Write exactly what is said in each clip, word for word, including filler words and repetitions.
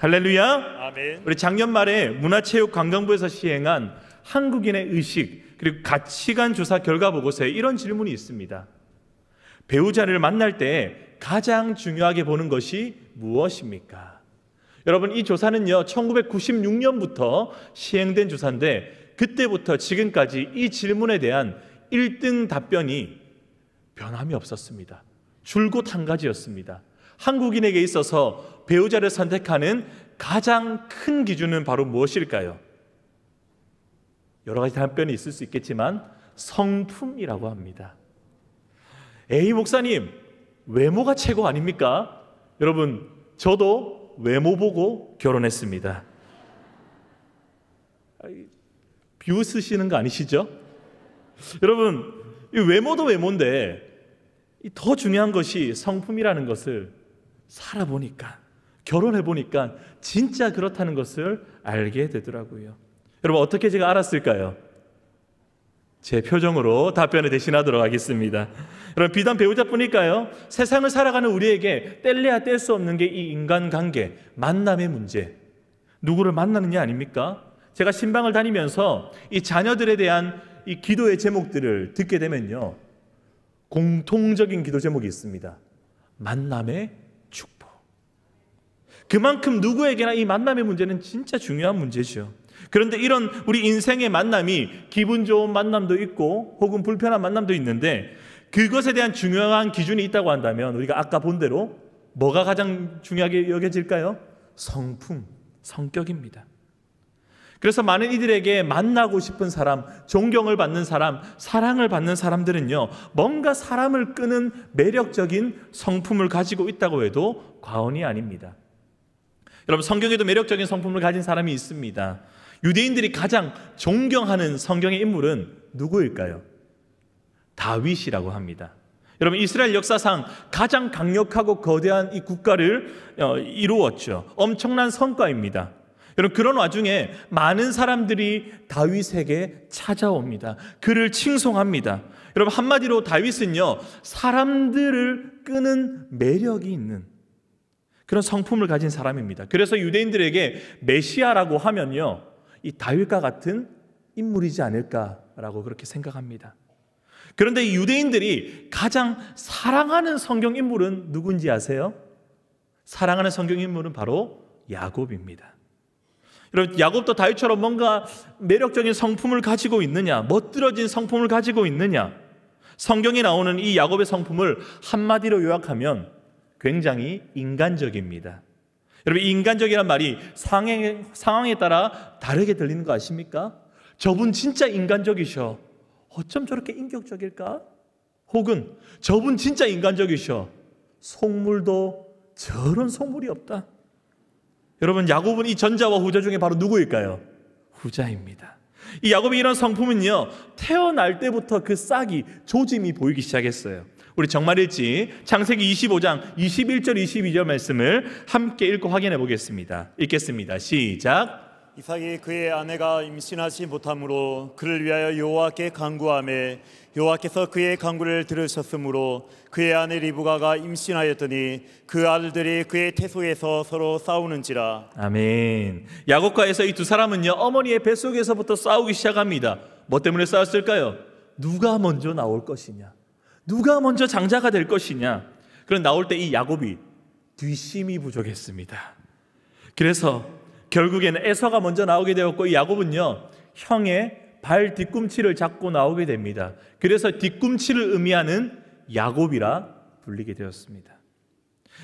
할렐루야. 아멘. 우리 작년 말에 문화체육관광부에서 시행한 한국인의 의식 그리고 가치관 조사 결과 보고서에 이런 질문이 있습니다. 배우자를 만날 때 가장 중요하게 보는 것이 무엇입니까? 여러분, 이 조사는요 천구백구십육 년부터 시행된 조사인데 그때부터 지금까지 이 질문에 대한 일 등 답변이 변함이 없었습니다. 줄곧 한 가지였습니다. 한국인에게 있어서 배우자를 선택하는 가장 큰 기준은 바로 무엇일까요? 여러 가지 답변이 있을 수 있겠지만 성품이라고 합니다. 에이 목사님, 외모가 최고 아닙니까? 여러분, 저도 외모 보고 결혼했습니다. 비웃으시는 거 아니시죠? 여러분, 이 외모도 외모인데 더 중요한 것이 성품이라는 것을 살아보니까, 결혼해보니까 진짜 그렇다는 것을 알게 되더라고요. 여러분, 어떻게 제가 알았을까요? 제 표정으로 답변을 대신하도록 하겠습니다. 여러분, 비단 배우자뿐일까요? 세상을 살아가는 우리에게 뗄래야 뗄 수 없는 게 이 인간관계, 만남의 문제, 누구를 만나느냐 아닙니까? 제가 신방을 다니면서 이 자녀들에 대한 이 기도의 제목들을 듣게 되면요 공통적인 기도 제목이 있습니다. 만남의 축복. 그만큼 누구에게나 이 만남의 문제는 진짜 중요한 문제죠. 그런데 이런 우리 인생의 만남이 기분 좋은 만남도 있고 혹은 불편한 만남도 있는데 그것에 대한 중요한 기준이 있다고 한다면 우리가 아까 본 대로 뭐가 가장 중요하게 여겨질까요? 성품, 성격입니다. 그래서 많은 이들에게 만나고 싶은 사람, 존경을 받는 사람, 사랑을 받는 사람들은요 뭔가 사람을 끄는 매력적인 성품을 가지고 있다고 해도 과언이 아닙니다. 여러분, 성경에도 매력적인 성품을 가진 사람이 있습니다. 유대인들이 가장 존경하는 성경의 인물은 누구일까요? 다윗이라고 합니다. 여러분, 이스라엘 역사상 가장 강력하고 거대한 이 국가를 이루었죠. 엄청난 성과입니다. 여러분, 그런 와중에 많은 사람들이 다윗에게 찾아옵니다. 그를 칭송합니다. 여러분, 한마디로 다윗은요 사람들을 끄는 매력이 있는 그런 성품을 가진 사람입니다. 그래서 유대인들에게 메시아라고 하면요 이 다윗과 같은 인물이지 않을까라고 그렇게 생각합니다. 그런데 이 유대인들이 가장 사랑하는 성경인물은 누군지 아세요? 사랑하는 성경인물은 바로 야곱입니다. 여러분, 야곱도 다윗처럼 뭔가 매력적인 성품을 가지고 있느냐, 멋들어진 성품을 가지고 있느냐. 성경에 나오는 이 야곱의 성품을 한마디로 요약하면 굉장히 인간적입니다. 여러분, 인간적이란 말이 상황에, 상황에 따라 다르게 들리는 거 아십니까? 저분 진짜 인간적이셔. 어쩜 저렇게 인격적일까? 혹은 저분 진짜 인간적이셔. 속물도 저런 속물이 없다. 여러분, 야곱은 이 전자와 후자 중에 바로 누구일까요? 후자입니다. 이 야곱의 이런 성품은요 태어날 때부터 그 싹이, 조짐이 보이기 시작했어요. 우리 정말일지 창세기 이십오 장 이십일 절 이십이 절 말씀을 함께 읽고 확인해 보겠습니다. 읽겠습니다. 시작. 이삭이 그의 아내가 임신하지 못함으로 그를 위하여 여호와께 간구하매 여호와께서 그의 간구를 들으셨으므로 그의 아내 리브가가 임신하였더니 그 아들들이 그의 태소에서 서로 싸우는지라. 아멘. 야곱과 에서 이 두 사람은요 어머니의 뱃속에서부터 싸우기 시작합니다. 뭐 때문에 싸웠을까요? 누가 먼저 나올 것이냐, 누가 먼저 장자가 될 것이냐. 그런 나올 때 이 야곱이 뒷심이 부족했습니다. 그래서 결국에는 에서가 먼저 나오게 되었고 이 야곱은요 형의 발 뒤꿈치를 잡고 나오게 됩니다. 그래서 뒤꿈치를 의미하는 야곱이라 불리게 되었습니다.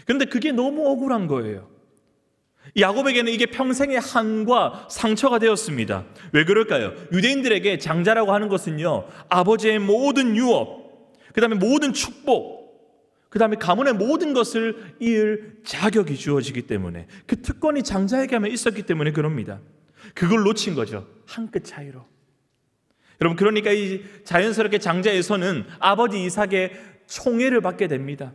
그런데 그게 너무 억울한 거예요. 야곱에게는 이게 평생의 한과 상처가 되었습니다. 왜 그럴까요? 유대인들에게 장자라고 하는 것은요 아버지의 모든 유업, 그 다음에 모든 축복, 그 다음에 가문의 모든 것을 이을 자격이 주어지기 때문에, 그 특권이 장자에게만 있었기 때문에 그럽니다. 그걸 놓친 거죠, 한 끗 차이로. 여러분, 그러니까 이 자연스럽게 장자에서는 아버지 이삭의 총애를 받게 됩니다.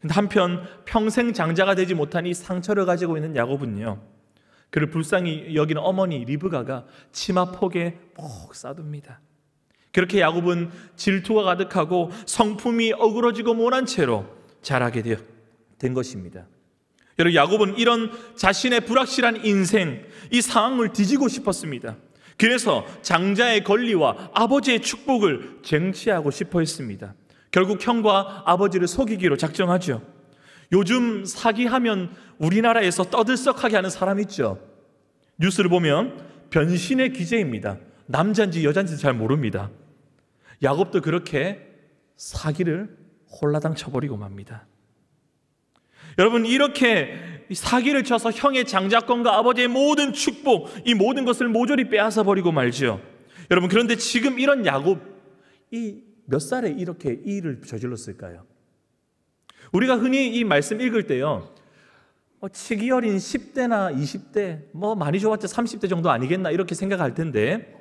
근데 한편 평생 장자가 되지 못한 이 상처를 가지고 있는 야곱은요 그를 불쌍히 여기는 어머니 리브가가 치마폭에 푹 싸둡니다. 그렇게 야곱은 질투가 가득하고 성품이 어그러지고 모난 채로 자라게 된 것입니다. 여러분, 야곱은 이런 자신의 불확실한 인생, 이 상황을 뒤지고 싶었습니다. 그래서 장자의 권리와 아버지의 축복을 쟁취하고 싶어 했습니다. 결국 형과 아버지를 속이기로 작정하죠. 요즘 사기하면 우리나라에서 떠들썩하게 하는 사람 있죠. 뉴스를 보면 변신의 기제입니다. 남자인지 여자인지 잘 모릅니다. 야곱도 그렇게 사기를 홀라당 쳐버리고 맙니다. 여러분, 이렇게 사기를 쳐서 형의 장자권과 아버지의 모든 축복, 이 모든 것을 모조리 빼앗아 버리고 말지요. 여러분, 그런데 지금 이런 야곱, 이 몇 살에 이렇게 이 일을 저질렀을까요? 우리가 흔히 이 말씀 읽을 때요, 뭐 치기 어린 십 대나 이십 대, 뭐 많이 좋았자 삼십 대 정도 아니겠나 이렇게 생각할 텐데,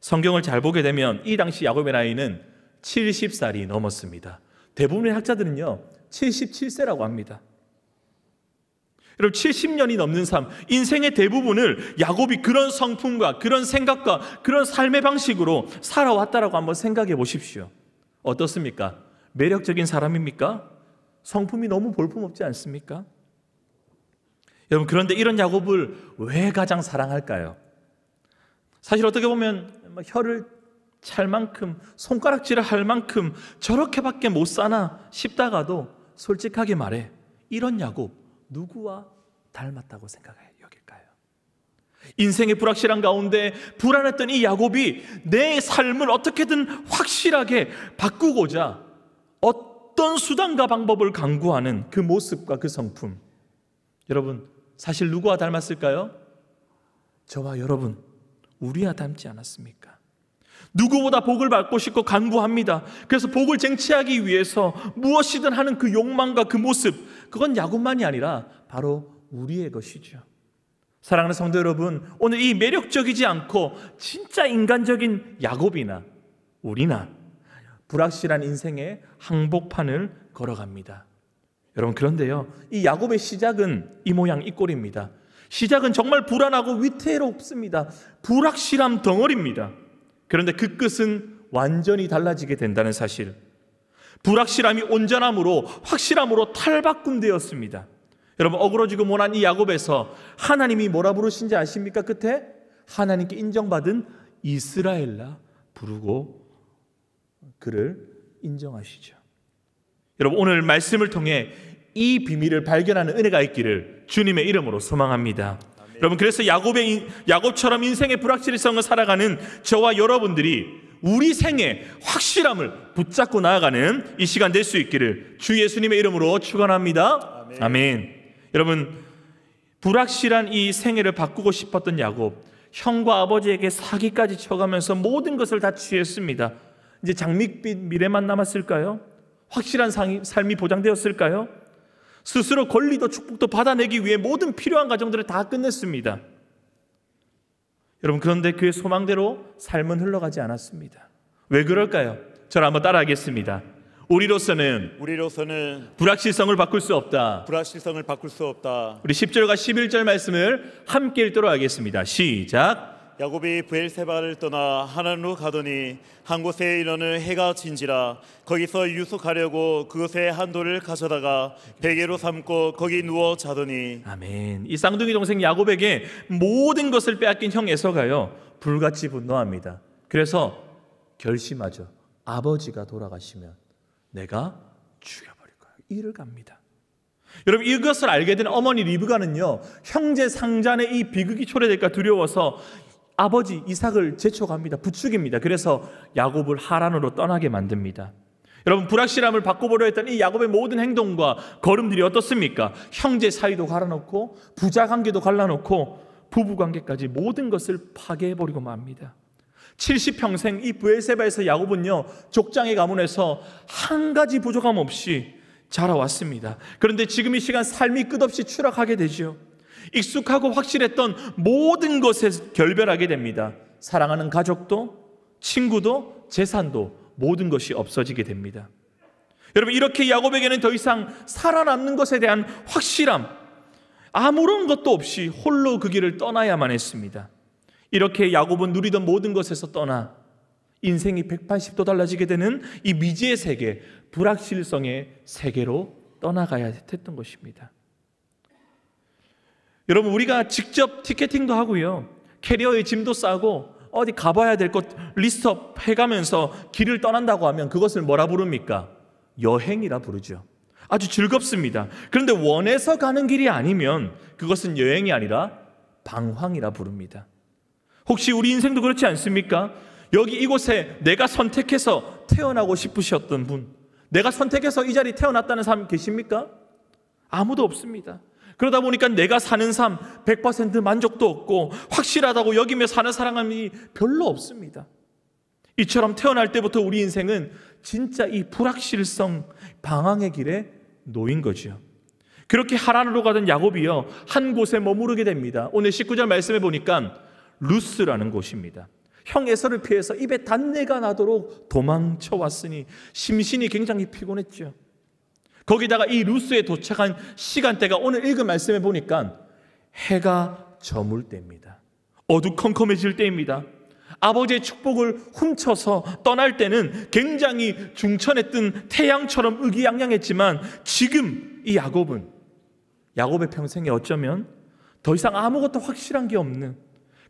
성경을 잘 보게 되면 이 당시 야곱의 나이는 일흔 살이 넘었습니다. 대부분의 학자들은요 일흔일곱 세라고 합니다. 여러분, 칠십 년이 넘는 삶, 인생의 대부분을 야곱이 그런 성품과 그런 생각과 그런 삶의 방식으로 살아왔다라고 한번 생각해 보십시오. 어떻습니까? 매력적인 사람입니까? 성품이 너무 볼품없지 않습니까? 여러분, 그런데 이런 야곱을 왜 가장 사랑할까요? 사실 어떻게 보면 혀를 찰 만큼, 손가락질을 할 만큼 저렇게밖에 못 사나 싶다가도 솔직하게 말해 이런 야곱 누구와 닮았다고 생각해 여길까요? 인생의 불확실한 가운데 불안했던 이 야곱이 내 삶을 어떻게든 확실하게 바꾸고자 어떤 수단과 방법을 강구하는 그 모습과 그 성품, 여러분 사실 누구와 닮았을까요? 저와 여러분, 우리와 닮지 않았습니까? 누구보다 복을 받고 싶고 간구합니다. 그래서 복을 쟁취하기 위해서 무엇이든 하는 그 욕망과 그 모습, 그건 야곱만이 아니라 바로 우리의 것이죠. 사랑하는 성도 여러분, 오늘 이 매력적이지 않고 진짜 인간적인 야곱이나 우리나 불확실한 인생의 항복판을 걸어갑니다. 여러분, 그런데요, 이 야곱의 시작은 이 모양 이 꼴입니다. 시작은 정말 불안하고 위태롭습니다. 불확실함 덩어리입니다. 그런데 그 끝은 완전히 달라지게 된다는 사실. 불확실함이 온전함으로, 확실함으로 탈바꿈되었습니다. 여러분, 어그러지고 모난 이 야곱에서 하나님이 뭐라 부르신지 아십니까? 끝에 하나님께 인정받은 이스라엘라 부르고 그를 인정하시죠. 여러분, 오늘 말씀을 통해 이 비밀을 발견하는 은혜가 있기를 주님의 이름으로 소망합니다. 여러분, 그래서 야곱의, 야곱처럼 인생의 불확실성을 살아가는 저와 여러분들이 우리 생의 확실함을 붙잡고 나아가는 이 시간 될 수 있기를 주 예수님의 이름으로 축원합니다. 아멘. 아멘. 여러분, 불확실한 이 생애를 바꾸고 싶었던 야곱, 형과 아버지에게 사기까지 쳐가면서 모든 것을 다 취했습니다. 이제 장밋빛 미래만 남았을까요? 확실한 삶이 보장되었을까요? 스스로 권리도 축복도 받아내기 위해 모든 필요한 과정들을 다 끝냈습니다. 여러분, 그런데 그의 소망대로 삶은 흘러가지 않았습니다. 왜 그럴까요? 저를 한번 따라하겠습니다. 우리로서는, 우리로서는 불확실성을 바꿀 수 없다. 불확실성을 바꿀 수 없다. 우리 십 절과 십일 절 말씀을 함께 읽도록 하겠습니다. 시작. 야곱이 브엘세바를 떠나 하나님으로 가더니 한 곳에 이르는 해가 진지라. 거기서 유숙하려고 그곳에 한 돌을 가져다가 베개로 삼고 거기 누워 자더니. 아멘. 이 쌍둥이 동생 야곱에게 모든 것을 빼앗긴 형 에서가요 불같이 분노합니다. 그래서 결심하죠. 아버지가 돌아가시면 내가 죽여버릴 거야. 이를 갑니다. 여러분, 이것을 알게 된 어머니 리브가는요 형제 상잔의 이 비극이 초래될까 두려워서 아버지 이삭을 제쳐갑니다. 부추깁니다. 그래서 야곱을 하란으로 떠나게 만듭니다. 여러분, 불확실함을 바꿔보려 했던 이 야곱의 모든 행동과 걸음들이 어떻습니까? 형제 사이도 갈라놓고, 부자 관계도 갈라놓고, 부부 관계까지 모든 것을 파괴해버리고 맙니다. 칠십 평생 이 브엘세바에서 야곱은요 족장의 가문에서 한 가지 부족함 없이 자라왔습니다. 그런데 지금 이 시간 삶이 끝없이 추락하게 되죠. 익숙하고 확실했던 모든 것에 결별하게 됩니다. 사랑하는 가족도, 친구도, 재산도, 모든 것이 없어지게 됩니다. 여러분, 이렇게 야곱에게는 더 이상 살아남는 것에 대한 확실함, 아무런 것도 없이 홀로 그 길을 떠나야만 했습니다. 이렇게 야곱은 누리던 모든 것에서 떠나 인생이 백팔십 도 달라지게 되는 이 미지의 세계, 불확실성의 세계로 떠나가야 했던 것입니다. 여러분, 우리가 직접 티켓팅도 하고요, 캐리어에 짐도 싸고 어디 가봐야 될 것 리스트업 해가면서 길을 떠난다고 하면 그것을 뭐라 부릅니까? 여행이라 부르죠. 아주 즐겁습니다. 그런데 원해서 가는 길이 아니면 그것은 여행이 아니라 방황이라 부릅니다. 혹시 우리 인생도 그렇지 않습니까? 여기 이곳에 내가 선택해서 태어나고 싶으셨던 분, 내가 선택해서 이 자리에 태어났다는 사람 계십니까? 아무도 없습니다. 그러다 보니까 내가 사는 삶 백 퍼센트 만족도 없고 확실하다고 여기며 사는 사람이 별로 없습니다. 이처럼 태어날 때부터 우리 인생은 진짜 이 불확실성, 방황의 길에 놓인 거죠. 그렇게 하란으로 가던 야곱이요, 한 곳에 머무르게 됩니다. 오늘 십구 절 말씀해 보니까 루스라는 곳입니다. 형 에서를 피해서 입에 단내가 나도록 도망쳐 왔으니 심신이 굉장히 피곤했죠. 거기다가 이 루스에 도착한 시간대가 오늘 읽은 말씀에 보니까 해가 저물 때입니다. 어두컴컴해질 때입니다. 아버지의 축복을 훔쳐서 떠날 때는 굉장히 중천했던 태양처럼 의기양양했지만 지금 이 야곱은, 야곱의 평생에 어쩌면 더 이상 아무것도 확실한 게 없는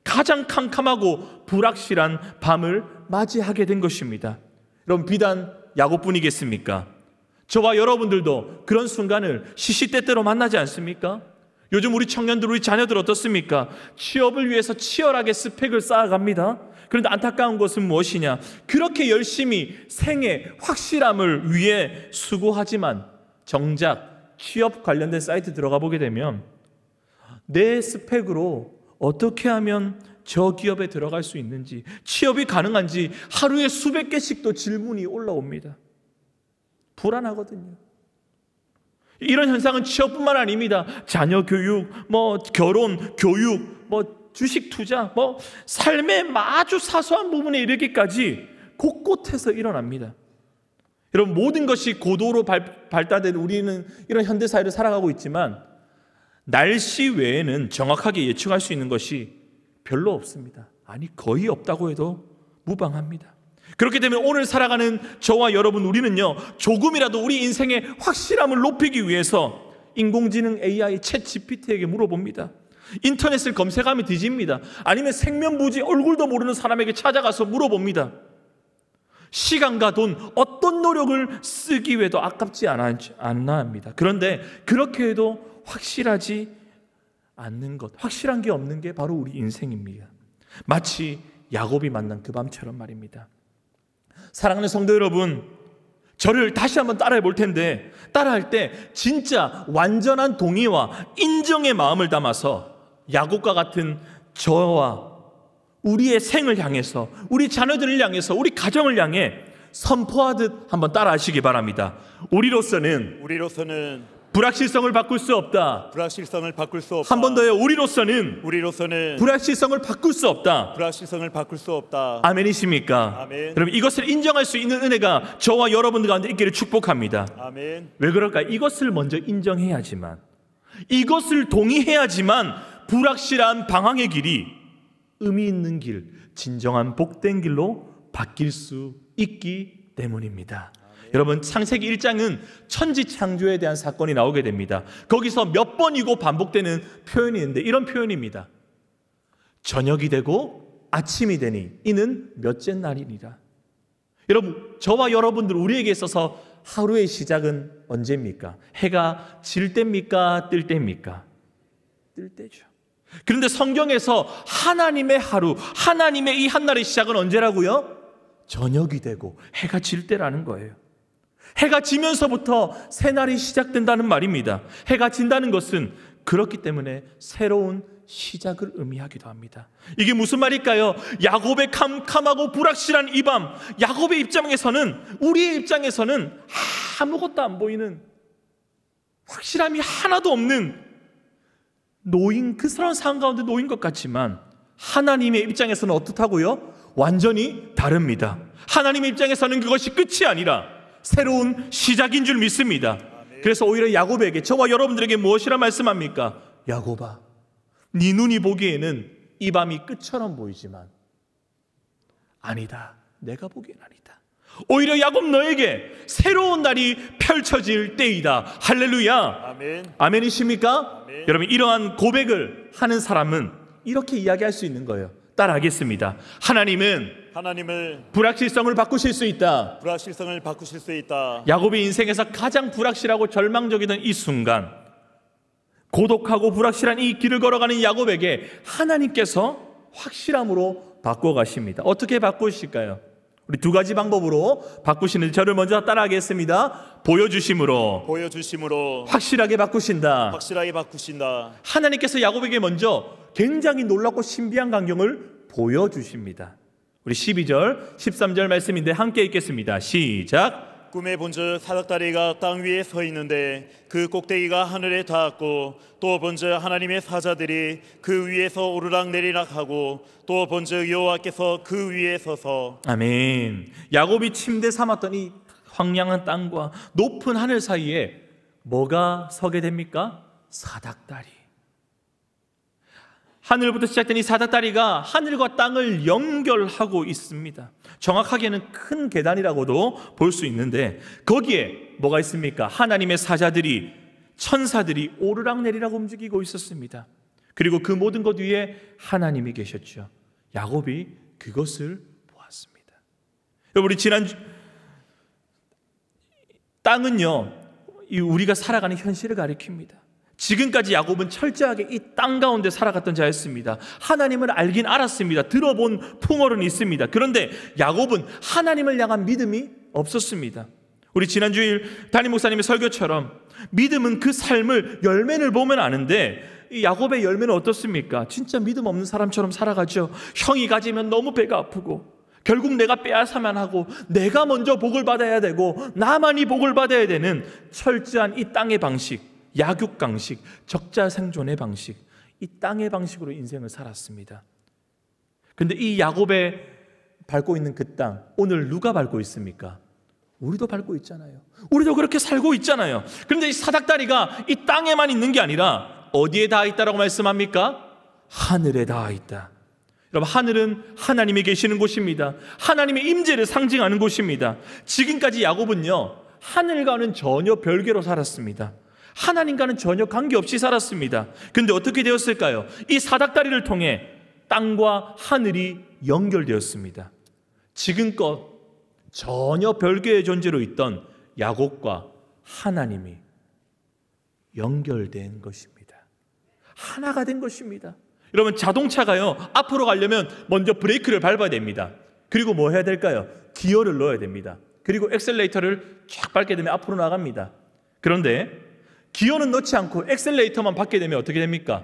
가장 캄캄하고 불확실한 밤을 맞이하게 된 것입니다. 여러분, 비단 야곱뿐이겠습니까? 저와 여러분들도 그런 순간을 시시때때로 만나지 않습니까? 요즘 우리 청년들, 우리 자녀들 어떻습니까? 취업을 위해서 치열하게 스펙을 쌓아갑니다. 그런데 안타까운 것은 무엇이냐? 그렇게 열심히 생의 확실함을 위해 수고하지만 정작 취업 관련된 사이트 들어가 보게 되면 내 스펙으로 어떻게 하면 저 기업에 들어갈 수 있는지, 취업이 가능한지 하루에 수백 개씩도 질문이 올라옵니다. 불안하거든요. 이런 현상은 취업뿐만 아닙니다. 자녀 교육, 뭐 결혼, 교육, 뭐 주식 투자, 뭐 삶의 아주 사소한 부분에 이르기까지 곳곳에서 일어납니다. 이런 모든 것이 고도로 발, 발달된 우리는 이런 현대 사회를 살아가고 있지만 날씨 외에는 정확하게 예측할 수 있는 것이 별로 없습니다. 아니, 거의 없다고 해도 무방합니다. 그렇기 때문에 오늘 살아가는 저와 여러분, 우리는요, 조금이라도 우리 인생의 확실함을 높이기 위해서 인공지능 에이아이 챗지피티에게 물어봅니다. 인터넷을 검색하면 뒤집니다. 아니면 생면부지 얼굴도 모르는 사람에게 찾아가서 물어봅니다. 시간과 돈, 어떤 노력을 쓰기 위해도 아깝지 않나 합니다. 그런데 그렇게 해도 확실하지 않는 것, 확실한 게 없는 게 바로 우리 인생입니다. 마치 야곱이 만난 그 밤처럼 말입니다. 사랑하는 성도 여러분, 저를 다시 한번 따라해 볼 텐데, 따라할 때 진짜 완전한 동의와 인정의 마음을 담아서 야곱과 같은 저와 우리의 생을 향해서, 우리 자녀들을 향해서, 우리 가정을 향해 선포하듯 한번 따라하시기 바랍니다. 우리로서는, 우리로서는 불확실성을 바꿀 수 없다. 불확실성을 바꿀 수 없다. 한 번 더요. 우리로서는, 우리로서는 불확실성을 바꿀 수 없다. 불확실성을 바꿀 수 없다. 아멘이십니까? 아멘. 여러분, 이것을 인정할 수 있는 은혜가 저와 여러분들 가운데 있기를 축복합니다. 아멘. 왜 그럴까? 이것을 먼저 인정해야지만, 이것을 동의해야지만 불확실한 방황의 길이 의미 있는 길, 진정한 복된 길로 바뀔 수 있기 때문입니다. 여러분, 창세기 일 장은 천지창조에 대한 사건이 나오게 됩니다. 거기서 몇 번이고 반복되는 표현이 있는데 이런 표현입니다. 저녁이 되고 아침이 되니 이는 몇째 날이니라. 여러분, 저와 여러분들, 우리에게 있어서 하루의 시작은 언제입니까? 해가 질 때입니까? 뜰 때입니까? 뜰 때죠. 그런데 성경에서 하나님의 하루, 하나님의 이 한날의 시작은 언제라고요? 저녁이 되고 해가 질 때라는 거예요. 해가 지면서부터 새날이 시작된다는 말입니다. 해가 진다는 것은 그렇기 때문에 새로운 시작을 의미하기도 합니다. 이게 무슨 말일까요? 야곱의 캄캄하고 불확실한 이 밤, 야곱의 입장에서는, 우리의 입장에서는 아무것도 안 보이는, 확실함이 하나도 없는, 노인, 그 사람 상황 가운데 놓인 것 같지만 하나님의 입장에서는 어떻다고요? 완전히 다릅니다. 하나님의 입장에서는 그것이 끝이 아니라 새로운 시작인 줄 믿습니다. 그래서 오히려 야곱에게, 저와 여러분들에게 무엇이라 말씀합니까? 야곱아, 네 눈이 보기에는 이 밤이 끝처럼 보이지만 아니다. 내가 보기엔 아니다. 오히려 야곱 너에게 새로운 날이 펼쳐질 때이다. 할렐루야. 아멘. 아멘이십니까? 아멘. 여러분, 이러한 고백을 하는 사람은 이렇게 이야기할 수 있는 거예요. 따라하겠습니다. 하나님은 하나님을 불확실성을 바꾸실 수 있다. 불확실성을 바꾸실 수 있다. 야곱의 인생에서 가장 불확실하고 절망적이던 이 순간, 고독하고 불확실한 이 길을 걸어가는 야곱에게 하나님께서 확실함으로 바꿔 가십니다. 어떻게 바꾸실까요? 우리 두 가지 방법으로 바꾸시는데 저를 먼저 따라하겠습니다. 보여주심으로, 보여주심으로 확실하게 바꾸신다. 확실하게 바꾸신다. 하나님께서 야곱에게 먼저 굉장히 놀랍고 신비한 광경을 보여주십니다. 우리 십이 절, 십삼 절 말씀인데 함께 읽겠습니다. 시작. 꿈에 본즉 사닥다리가 땅 위에 서 있는데 그 꼭대기가 하늘에 닿았고, 또 본즉 하나님의 사자들이 그 위에서 오르락 내리락하고, 또 본즉 여호와께서 그 위에 서서. 아멘. 야곱이 침대 삼았던 이 황량한 땅과 높은 하늘 사이에 뭐가 서게 됩니까? 사닥다리. 하늘부터 시작된 이 사닥다리가 하늘과 땅을 연결하고 있습니다. 정확하게는 큰 계단이라고도 볼 수 있는데 거기에 뭐가 있습니까? 하나님의 사자들이, 천사들이 오르락내리락 움직이고 있었습니다. 그리고 그 모든 것 위에 하나님이 계셨죠. 야곱이 그것을 보았습니다. 여러분, 우리 지난 땅은요, 우리가 살아가는 현실을 가리킵니다. 지금까지 야곱은 철저하게 이 땅 가운데 살아갔던 자였습니다. 하나님을 알긴 알았습니다. 들어본 풍월은 있습니다. 그런데 야곱은 하나님을 향한 믿음이 없었습니다. 우리 지난주일 담임 목사님의 설교처럼 믿음은 그 삶을, 열매를 보면 아는데 이 야곱의 열매는 어떻습니까? 진짜 믿음 없는 사람처럼 살아가죠. 형이 가지면 너무 배가 아프고, 결국 내가 빼앗아만 하고, 내가 먼저 복을 받아야 되고, 나만이 복을 받아야 되는 철저한 이 땅의 방식, 약육 방식, 적자 생존의 방식, 이 땅의 방식으로 인생을 살았습니다. 그런데 이 야곱의 밟고 있는 그 땅, 오늘 누가 밟고 있습니까? 우리도 밟고 있잖아요. 우리도 그렇게 살고 있잖아요. 그런데 이 사닥다리가 이 땅에만 있는 게 아니라 어디에 닿아 있다라고 말씀합니까? 하늘에 닿아 있다. 여러분, 하늘은 하나님이 계시는 곳입니다. 하나님의 임재를 상징하는 곳입니다. 지금까지 야곱은요, 하늘과는 전혀 별개로 살았습니다. 하나님과는 전혀 관계없이 살았습니다. 근데 어떻게 되었을까요? 이 사닥다리를 통해 땅과 하늘이 연결되었습니다. 지금껏 전혀 별개의 존재로 있던 야곱과 하나님이 연결된 것입니다. 하나가 된 것입니다. 여러분, 자동차가요, 앞으로 가려면 먼저 브레이크를 밟아야 됩니다. 그리고 뭐 해야 될까요? 기어를 넣어야 됩니다. 그리고 엑셀레이터를 쫙 밟게 되면 앞으로 나갑니다. 그런데 기어는 넣지 않고 엑셀레이터만 받게 되면 어떻게 됩니까?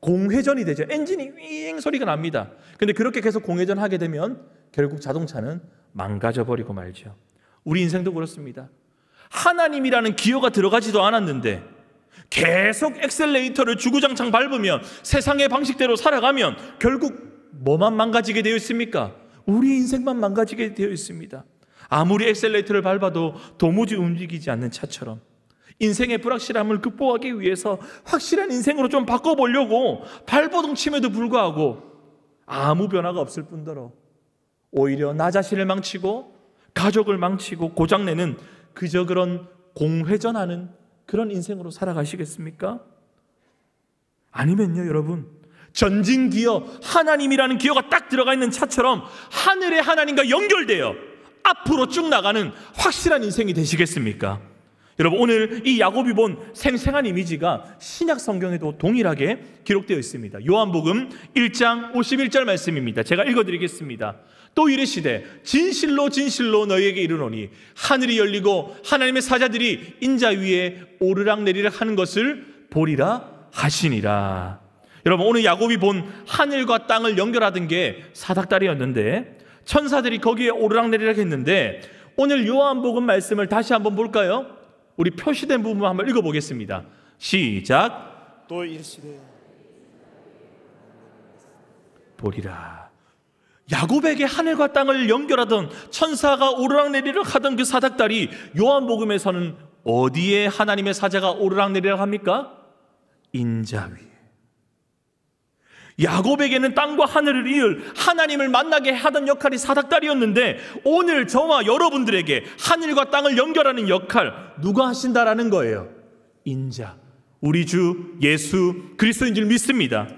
공회전이 되죠. 엔진이 윙 소리가 납니다. 근데 그렇게 계속 공회전하게 되면 결국 자동차는 망가져버리고 말죠. 우리 인생도 그렇습니다. 하나님이라는 기어가 들어가지도 않았는데 계속 엑셀레이터를 주구장창 밟으면, 세상의 방식대로 살아가면 결국 뭐만 망가지게 되어 있습니까? 우리 인생만 망가지게 되어 있습니다. 아무리 엑셀레이터를 밟아도 도무지 움직이지 않는 차처럼 인생의 불확실함을 극복하기 위해서 확실한 인생으로 좀 바꿔보려고 발버둥 침에도 불구하고 아무 변화가 없을 뿐더러 오히려 나 자신을 망치고 가족을 망치고 고장내는, 그저 그런 공회전하는 그런 인생으로 살아가시겠습니까? 아니면요, 여러분, 전진기어, 하나님이라는 기어가 딱 들어가 있는 차처럼 하늘의 하나님과 연결되어 앞으로 쭉 나가는 확실한 인생이 되시겠습니까? 여러분, 오늘 이 야곱이 본 생생한 이미지가 신약 성경에도 동일하게 기록되어 있습니다. 요한복음 일 장 오십일 절 말씀입니다. 제가 읽어드리겠습니다. 또 이르시되 진실로 진실로 너희에게 이르노니 하늘이 열리고 하나님의 사자들이 인자 위에 오르락 내리락 하는 것을 보리라 하시니라. 여러분, 오늘 야곱이 본 하늘과 땅을 연결하던 게 사닥다리였는데 천사들이 거기에 오르락 내리락 했는데, 오늘 요한복음 말씀을 다시 한번 볼까요? 우리 표시된 부분 한번 읽어보겠습니다. 시작. 또 이르시되 보리라. 야곱에게 하늘과 땅을 연결하던, 천사가 오르락내리락 하던 그 사닥다리, 요한복음에서는 어디에 하나님의 사자가 오르락내리락 합니까? 인자 위에. 야곱에게는 땅과 하늘을 이을 하나님을 만나게 하던 역할이 사닥다리였는데 오늘 저와 여러분들에게 하늘과 땅을 연결하는 역할 누가 하신다라는 거예요. 인자, 우리 주 예수 그리스도인 줄 믿습니다.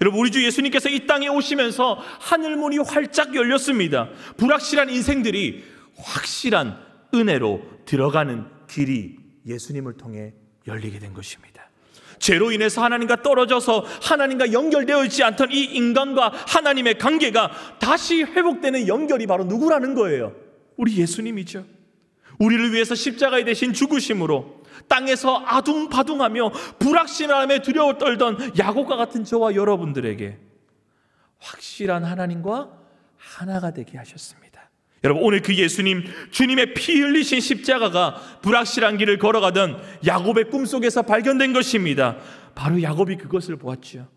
여러분, 우리 주 예수님께서 이 땅에 오시면서 하늘문이 활짝 열렸습니다. 불확실한 인생들이 확실한 은혜로 들어가는 길이 예수님을 통해 열리게 된 것입니다. 죄로 인해서 하나님과 떨어져서 하나님과 연결되어 있지 않던 이 인간과 하나님의 관계가 다시 회복되는 연결이 바로 누구라는 거예요? 우리 예수님이죠. 우리를 위해서 십자가에 대신 죽으심으로 땅에서 아둥바둥하며 불확실함에 두려워 떨던 야곱과 같은 저와 여러분들에게 확실한 하나님과 하나가 되게 하셨습니다. 여러분, 오늘 그 예수님, 주님의 피 흘리신 십자가가 불확실한 길을 걸어가던 야곱의 꿈속에서 발견된 것입니다. 바로 야곱이 그것을 보았죠.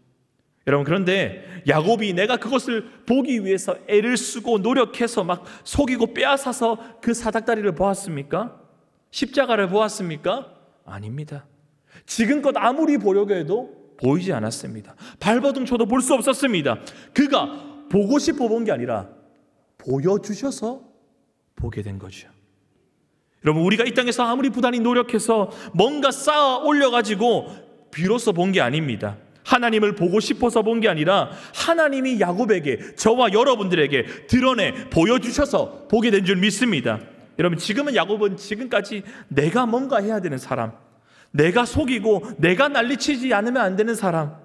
여러분, 그런데 야곱이 내가 그것을 보기 위해서 애를 쓰고 노력해서 막 속이고 빼앗아서 그 사닥다리를 보았습니까? 십자가를 보았습니까? 아닙니다. 지금껏 아무리 보려고 해도 보이지 않았습니다. 발버둥 쳐도 볼 수 없었습니다. 그가 보고 싶어 본 게 아니라 보여주셔서 보게 된 거죠. 여러분, 우리가 이 땅에서 아무리 부단히 노력해서 뭔가 쌓아 올려가지고 비로소 본 게 아닙니다. 하나님을 보고 싶어서 본 게 아니라 하나님이 야곱에게, 저와 여러분들에게 드러내 보여주셔서 보게 된 줄 믿습니다. 여러분, 지금은 야곱은 지금까지 내가 뭔가 해야 되는 사람, 내가 속이고 내가 난리치지 않으면 안 되는 사람,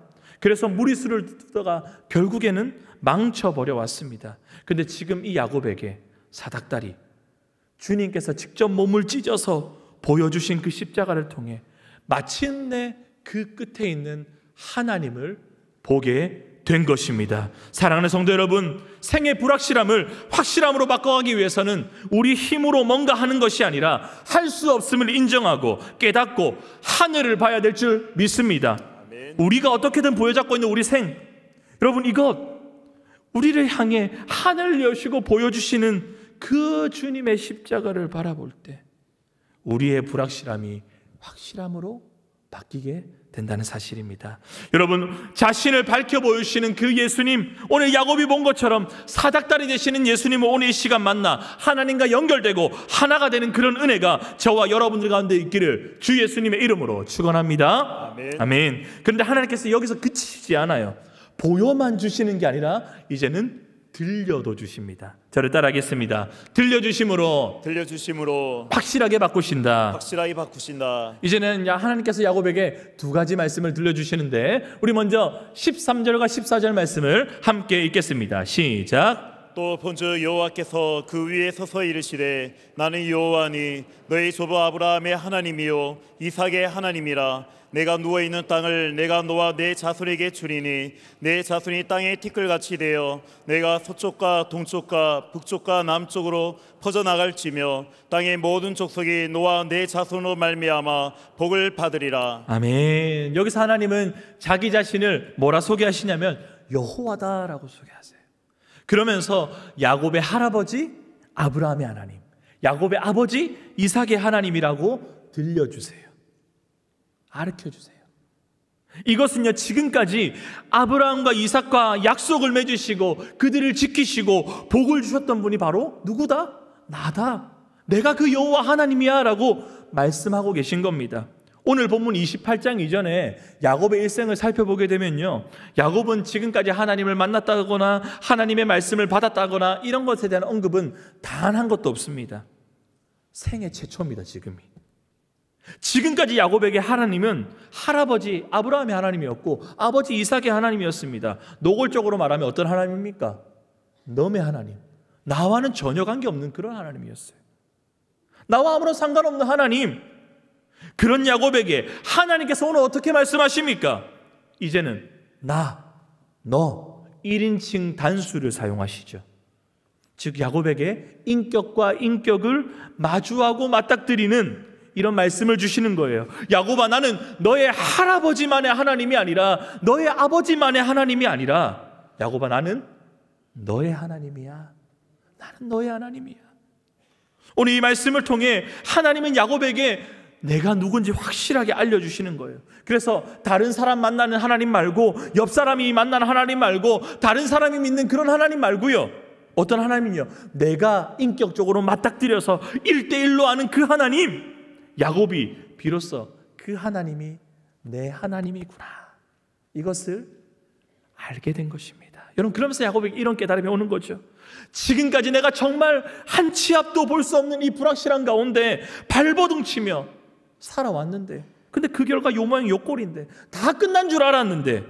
그래서 무리수를 두다가 결국에는 망쳐버려 왔습니다. 근데 지금 이 야곱에게 사닥다리, 주님께서 직접 몸을 찢어서 보여주신 그 십자가를 통해 마침내 그 끝에 있는 하나님을 보게 된 것입니다. 사랑하는 성도 여러분, 생의 불확실함을 확실함으로 바꿔가기 위해서는 우리 힘으로 뭔가 하는 것이 아니라 할 수 없음을 인정하고 깨닫고 하늘을 봐야 될 줄 믿습니다. 우리가 어떻게든 보여잡고 있는 우리 생, 여러분, 이것 우리를 향해 하늘을 여시고 보여주시는 그 주님의 십자가를 바라볼 때 우리의 불확실함이 확실함으로 바뀌게 된다는 사실입니다. 여러분, 자신을 밝혀 보여주시는 그 예수님, 오늘 야곱이 본 것처럼 사닥다리 되시는 예수님을 오늘 이 시간 만나 하나님과 연결되고 하나가 되는 그런 은혜가 저와 여러분들 가운데 있기를 주 예수님의 이름으로 축원합니다. 아멘. 아멘. 그런데 하나님께서 여기서 그치지 않아요. 보여만 주시는 게 아니라 이제는 들려도 주십니다. 저를 따라하겠습니다. 들려주심으로, 들려주심으로 확실하게 바꾸신다. 확실하게 바꾸신다. 이제는 야 하나님께서 야곱에게 두 가지 말씀을 들려주시는데 우리 먼저 십삼 절과 십사 절 말씀을 함께 읽겠습니다. 시작. 또 본즉 여호와께서 그 위에 서서 이르시되 나는 여호와니 너희 조부 아브라함의 하나님이요 이삭의 하나님이라. 내가 누워있는 땅을 내가 너와 내 자손에게 주리니 내 자손이 땅의 티끌같이 되어 내가 서쪽과 동쪽과 북쪽과 남쪽으로 퍼져나갈지며 땅의 모든 족속이 너와 내 자손으로 말미암아 복을 받으리라. 아멘. 여기서 하나님은 자기 자신을 뭐라 소개하시냐면 여호와다라고 소개하세요. 그러면서 야곱의 할아버지 아브라함의 하나님, 야곱의 아버지 이삭의 하나님이라고 들려주세요. 가르쳐주세요. 이것은요, 지금까지 아브라함과 이삭과 약속을 맺으시고 그들을 지키시고 복을 주셨던 분이 바로 누구다? 나다, 내가 그 여호와 하나님이야 라고 말씀하고 계신 겁니다. 오늘 본문 이십팔 장 이전에 야곱의 일생을 살펴보게 되면요, 야곱은 지금까지 하나님을 만났다거나 하나님의 말씀을 받았다거나 이런 것에 대한 언급은 단 한 것도 없습니다. 생애 최초입니다. 지금이 지금까지 야곱에게 하나님은 할아버지 아브라함의 하나님이었고 아버지 이삭의 하나님이었습니다. 노골적으로 말하면 어떤 하나님입니까? 너의 하나님, 나와는 전혀 관계없는 그런 하나님이었어요. 나와 아무런 상관없는 하나님, 그런 야곱에게 하나님께서 오늘 어떻게 말씀하십니까? 이제는 나, 너 일 인칭 단수를 사용하시죠. 즉 야곱에게 인격과 인격을 마주하고 맞닥뜨리는 이런 말씀을 주시는 거예요. 야곱아, 나는 너의 할아버지만의 하나님이 아니라 너의 아버지만의 하나님이 아니라 야곱아, 나는 너의 하나님이야. 나는 너의 하나님이야. 오늘 이 말씀을 통해 하나님은 야곱에게 내가 누군지 확실하게 알려주시는 거예요. 그래서 다른 사람 만나는 하나님 말고, 옆 사람이 만나는 하나님 말고, 다른 사람이 믿는 그런 하나님 말고요. 어떤 하나님이요? 내가 인격적으로 맞닥뜨려서 일대일로 아는 그 하나님. 야곱이 비로소 그 하나님이 내 하나님이구나, 이것을 알게 된 것입니다. 여러분, 그러면서 야곱에게 이런 깨달음이 오는 거죠. 지금까지 내가 정말 한 치 앞도 볼 수 없는 이 불확실한 가운데 발버둥 치며 살아왔는데, 근데 그 결과 요 모양 요 꼴인데, 다 끝난 줄 알았는데,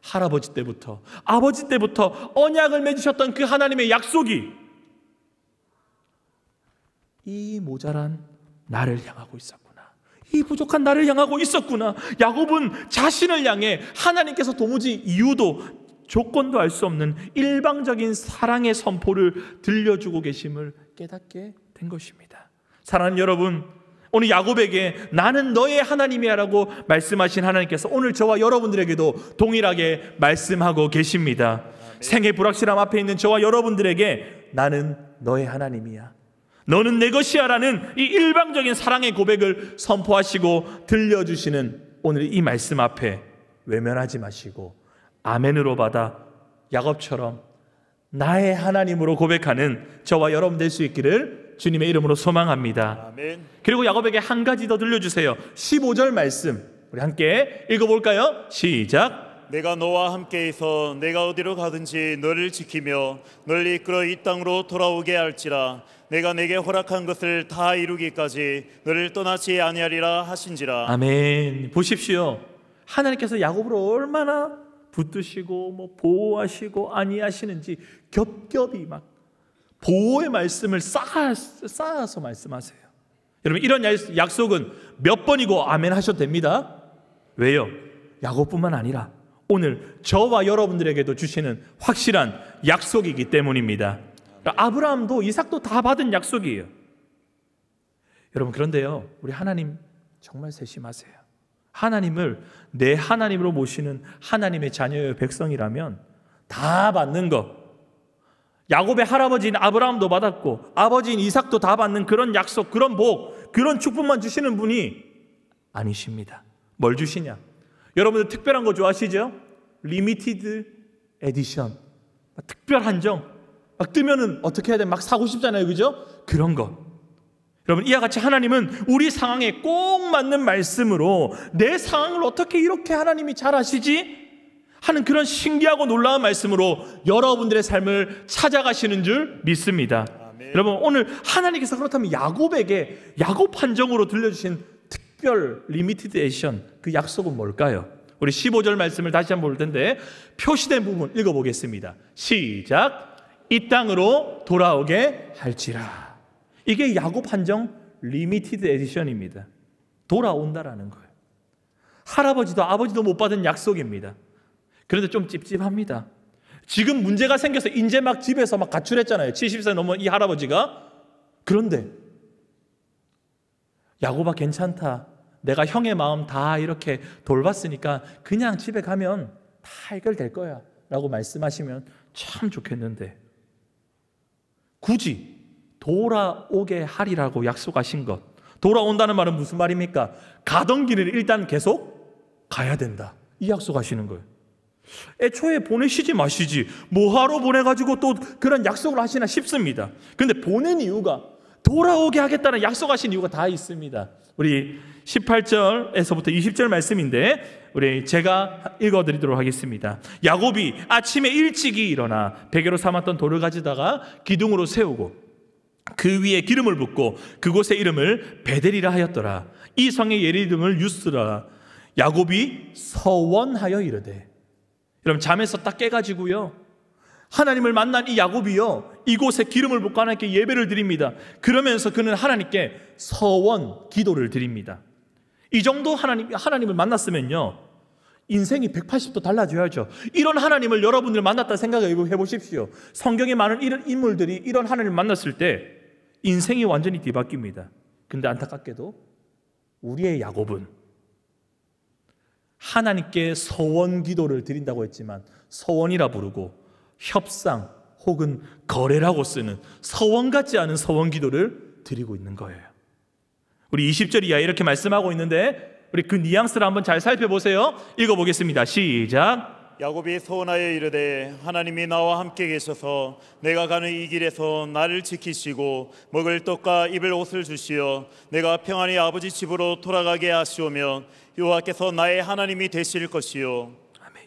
할아버지 때부터 아버지 때부터 언약을 맺으셨던 그 하나님의 약속이 이 모자란 나를 향하고 있었구나, 이 부족한 나를 향하고 있었구나. 야곱은 자신을 향해 하나님께서 도무지 이유도 조건도 알 수 없는 일방적인 사랑의 선포를 들려주고 계심을 깨닫게 된 것입니다. 사랑하는 여러분, 오늘 야곱에게 나는 너의 하나님이야 라고 말씀하신 하나님께서 오늘 저와 여러분들에게도 동일하게 말씀하고 계십니다. 생의 불확실함 앞에 있는 저와 여러분들에게 나는 너의 하나님이야, 너는 내 것이야 라는 이 일방적인 사랑의 고백을 선포하시고 들려주시는 오늘 이 말씀 앞에 외면하지 마시고 아멘으로 받아 야곱처럼 나의 하나님으로 고백하는 저와 여러분 될 수 있기를 주님의 이름으로 소망합니다. 아멘. 그리고 야곱에게 한 가지 더 들려주세요. 십오 절 말씀 우리 함께 읽어볼까요? 시작. 내가 너와 함께해서 내가 어디로 가든지 너를 지키며 널 이끌어 이 땅으로 돌아오게 할지라. 내가 내게 허락한 것을 다 이루기까지 너를 떠나지 아니하리라 하신지라. 아멘. 보십시오, 하나님께서 야곱을 얼마나 붙드시고 뭐 보호하시고 아니하시는지 겹겹이 막 보호의 말씀을 쌓아, 쌓아서 말씀하세요. 여러분, 이런 약속은 몇 번이고 아멘 하셔도 됩니다. 왜요? 야곱뿐만 아니라 오늘 저와 여러분들에게도 주시는 확실한 약속이기 때문입니다. 그러니까 아브라함도 이삭도 다 받은 약속이에요. 여러분, 그런데요, 우리 하나님 정말 세심하세요. 하나님을 내 하나님으로 모시는 하나님의 자녀의 백성이라면 다 받는 것, 야곱의 할아버지인 아브라함도 받았고 아버지인 이삭도 다 받는 그런 약속, 그런 복, 그런 축복만 주시는 분이 아니십니다. 뭘 주시냐? 여러분들 특별한 거 좋아하시죠? 리미티드 에디션, 특별 한정 막 뜨면은 어떻게 해야 돼? 막 사고 싶잖아요, 그죠? 그런 거. 여러분, 이와 같이 하나님은 우리 상황에 꼭 맞는 말씀으로 내 상황을 어떻게 이렇게 하나님이 잘 아시지? 하는 그런 신기하고 놀라운 말씀으로 여러분들의 삶을 찾아가시는 줄 믿습니다. 아멘. 여러분, 오늘 하나님께서 그렇다면 야곱에게 야곱 한정으로 들려주신 특별 리미티드 에디션, 그 약속은 뭘까요? 우리 십오 절 말씀을 다시 한번 볼 텐데 표시된 부분 읽어보겠습니다. 시작. 이 땅으로 돌아오게 할지라. 이게 야곱 한정 리미티드 에디션입니다. 돌아온다라는 거예요. 할아버지도 아버지도 못 받은 약속입니다. 그런데 좀 찝찝합니다. 지금 문제가 생겨서 이제 막 집에서 막 가출했잖아요, 칠십 세 넘은 이 할아버지가. 그런데 야곱아, 괜찮다, 내가 형의 마음 다 이렇게 돌봤으니까 그냥 집에 가면 다 해결될 거야 라고 말씀하시면 참 좋겠는데, 굳이 돌아오게 하리라고 약속하신 것. 돌아온다는 말은 무슨 말입니까? 가던 길을 일단 계속 가야 된다, 이 약속하시는 거예요. 애초에 보내시지 마시지 뭐하러 보내가지고 또 그런 약속을 하시나 싶습니다. 근데 보낸 이유가, 돌아오게 하겠다는 약속하신 이유가 다 있습니다. 우리 십팔 절에서부터 이십 절 말씀인데 우리 제가 읽어드리도록 하겠습니다. 야곱이 아침에 일찍이 일어나 베개로 삼았던 돌을 가져다가 기둥으로 세우고 그 위에 기름을 붓고 그곳의 이름을 베델이라 하였더라. 이 성의 예리름을 유스라. 야곱이 서원하여 이르되. 여러분, 잠에서 딱 깨가지고요, 하나님을 만난 이 야곱이요, 이곳에 기름을 붓고 하나님께 예배를 드립니다. 그러면서 그는 하나님께 서원, 기도를 드립니다. 이 정도 하나님, 하나님을 만났으면요, 인생이 백팔십 도 달라져야죠. 이런 하나님을 여러분들 만났다 생각해 보십시오. 성경에 많은 이런 인물들이 이런 하나님을 만났을 때 인생이 완전히 뒤바뀝니다. 근데 안타깝게도 우리의 야곱은 하나님께 서원 기도를 드린다고 했지만 서원이라 부르고 협상 혹은 거래라고 쓰는 서원 같지 않은 서원 기도를 드리고 있는 거예요. 우리 이십 절 이하에 이렇게 말씀하고 있는데 우리 그 뉘앙스를 한번 잘 살펴보세요. 읽어보겠습니다. 시작. 야곱이 서원하여 이르되 하나님이 나와 함께 계셔서 내가 가는 이 길에서 나를 지키시고 먹을 떡과 입을 옷을 주시어 내가 평안히 아버지 집으로 돌아가게 하시오며 여호와께서 나의 하나님이 되실 것이요.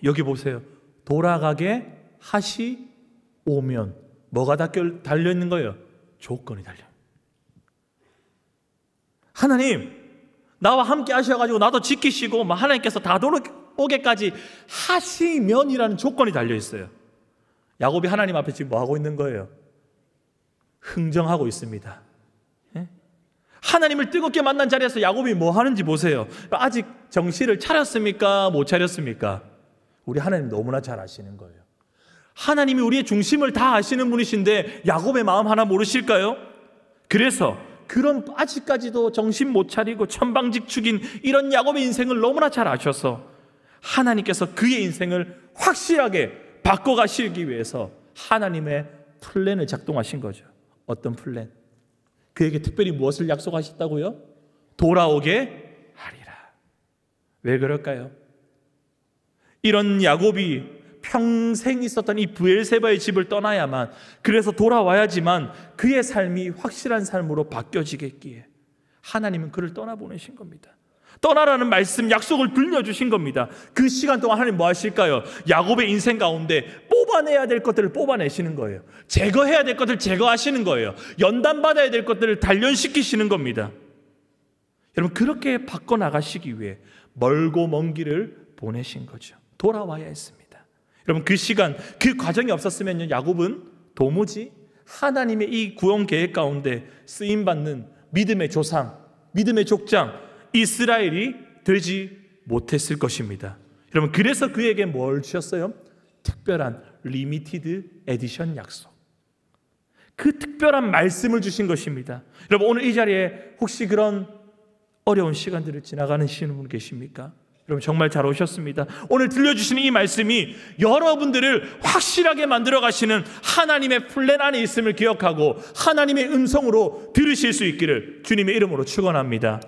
여기 보세요. 돌아가게 하시오면 뭐가 달려있는 거예요? 조건이 달려. 하나님 나와 함께 하셔가지고 나도 지키시고 하나님께서 다 돌아오게까지 하시면이라는 조건이 달려있어요. 야곱이 하나님 앞에 지금 뭐하고 있는 거예요? 흥정하고 있습니다. 예? 하나님을 뜨겁게 만난 자리에서 야곱이 뭐하는지 보세요. 아직 정신을 차렸습니까? 못 차렸습니까? 우리 하나님 너무나 잘 아시는 거예요. 하나님이 우리의 중심을 다 아시는 분이신데 야곱의 마음 하나 모르실까요? 그래서 그런 아직까지도 정신 못 차리고 천방직축인 이런 야곱의 인생을 너무나 잘 아셔서 하나님께서 그의 인생을 확실하게 바꿔가시기 위해서 하나님의 플랜을 작동하신 거죠. 어떤 플랜? 그에게 특별히 무엇을 약속하셨다고요? 돌아오게 하리라. 왜 그럴까요? 이런 야곱이 평생 있었던 이 브엘세바의 집을 떠나야만, 그래서 돌아와야지만 그의 삶이 확실한 삶으로 바뀌어지겠기에 하나님은 그를 떠나보내신 겁니다. 떠나라는 말씀, 약속을 들려주신 겁니다. 그 시간 동안 하나님 뭐 하실까요? 야곱의 인생 가운데 뽑아내야 될 것들을 뽑아내시는 거예요. 제거해야 될 것들을 제거하시는 거예요. 연단받아야 될 것들을 단련시키시는 겁니다. 여러분, 그렇게 바꿔나가시기 위해 멀고 먼 길을 보내신 거죠. 돌아와야 했습니다. 여러분, 그 시간, 그 과정이 없었으면 야곱은 도무지 하나님의 이 구원 계획 가운데 쓰임받는 믿음의 조상, 믿음의 족장 이스라엘이 되지 못했을 것입니다. 여러분, 그래서 그에게 뭘 주셨어요? 특별한 리미티드 에디션 약속, 그 특별한 말씀을 주신 것입니다. 여러분, 오늘 이 자리에 혹시 그런 어려운 시간들을 지나가는 분 계십니까? 여러분, 정말 잘 오셨습니다. 오늘 들려주시는 이 말씀이 여러분들을 확실하게 만들어 가시는 하나님의 플랜 안에 있음을 기억하고 하나님의 음성으로 들으실 수 있기를 주님의 이름으로 축원합니다.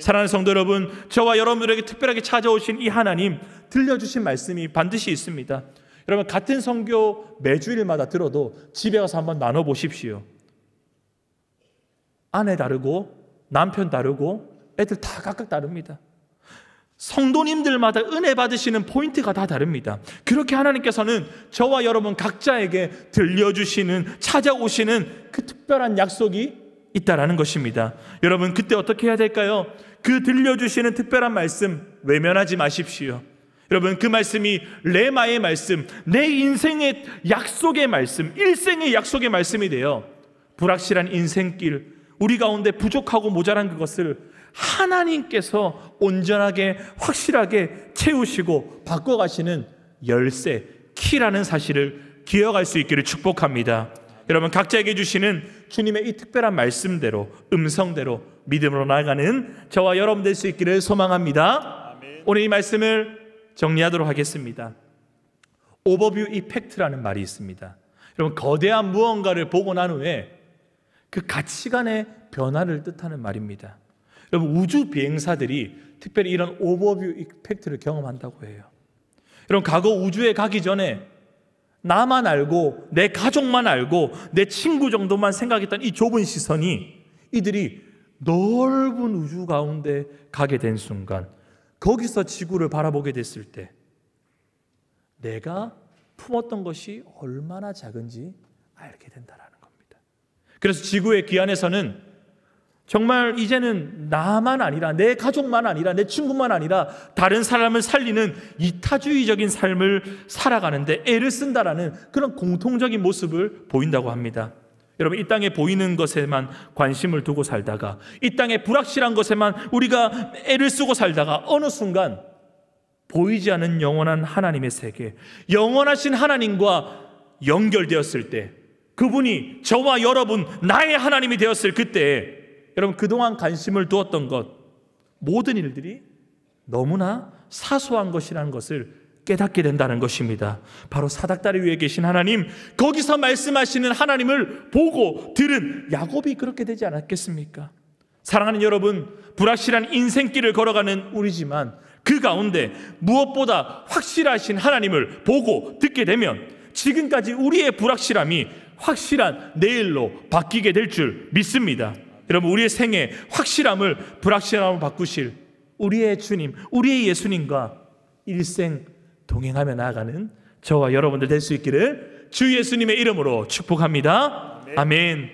사랑하는 성도 여러분, 저와 여러분들에게 특별하게 찾아오신 이 하나님, 들려주신 말씀이 반드시 있습니다. 여러분, 같은 성교 매주일마다 들어도 집에 가서 한번 나눠보십시오. 아내 다르고 남편 다르고 애들 다 각각 다릅니다. 성도님들마다 은혜 받으시는 포인트가 다 다릅니다. 그렇게 하나님께서는 저와 여러분 각자에게 들려주시는, 찾아오시는 그 특별한 약속이 있다라는 것입니다. 여러분, 그때 어떻게 해야 될까요? 그 들려주시는 특별한 말씀 외면하지 마십시오. 여러분, 그 말씀이 레마의 말씀, 내 인생의 약속의 말씀, 일생의 약속의 말씀이 돼요. 불확실한 인생길, 우리 가운데 부족하고 모자란 그것을 하나님께서 온전하게 확실하게 채우시고 바꿔가시는 열쇠, 키라는 사실을 기억할 수 있기를 축복합니다. 여러분, 각자에게 주시는 주님의 이 특별한 말씀대로, 음성대로 믿음으로 나아가는 저와 여러분 될 수 있기를 소망합니다. 아멘. 오늘 이 말씀을 정리하도록 하겠습니다. 오버뷰 이펙트라는 말이 있습니다. 여러분, 거대한 무언가를 보고 난 후에 그 가치관의 변화를 뜻하는 말입니다. 여러분, 우주 비행사들이 특별히 이런 오버뷰 이펙트를 경험한다고 해요. 여러분, 과거 우주에 가기 전에 나만 알고 내 가족만 알고 내 친구 정도만 생각했던 이 좁은 시선이 이들이 넓은 우주 가운데 가게 된 순간, 거기서 지구를 바라보게 됐을 때 내가 품었던 것이 얼마나 작은지 알게 된다라는 겁니다. 그래서 지구의 기안에서는 정말 이제는 나만 아니라 내 가족만 아니라 내 친구만 아니라 다른 사람을 살리는 이타주의적인 삶을 살아가는데 애를 쓴다라는 그런 공통적인 모습을 보인다고 합니다. 여러분, 이 땅에 보이는 것에만 관심을 두고 살다가, 이 땅에 불확실한 것에만 우리가 애를 쓰고 살다가 어느 순간 보이지 않은 영원한 하나님의 세계, 영원하신 하나님과 연결되었을 때, 그분이 저와 여러분 나의 하나님이 되었을 그때에 여러분, 그동안 관심을 두었던 것, 모든 일들이 너무나 사소한 것이라는 것을 깨닫게 된다는 것입니다. 바로 사닥다리 위에 계신 하나님, 거기서 말씀하시는 하나님을 보고 들은 야곱이 그렇게 되지 않았겠습니까? 사랑하는 여러분, 불확실한 인생길을 걸어가는 우리지만 그 가운데 무엇보다 확실하신 하나님을 보고 듣게 되면 지금까지 우리의 불확실함이 확실한 내일로 바뀌게 될 줄 믿습니다. 여러분, 우리의 생에 확실함을 불확실함으로 바꾸실 우리의 주님, 우리의 예수님과 일생 동행하며 나아가는 저와 여러분들 될 수 있기를 주 예수님의 이름으로 축복합니다. 아멘.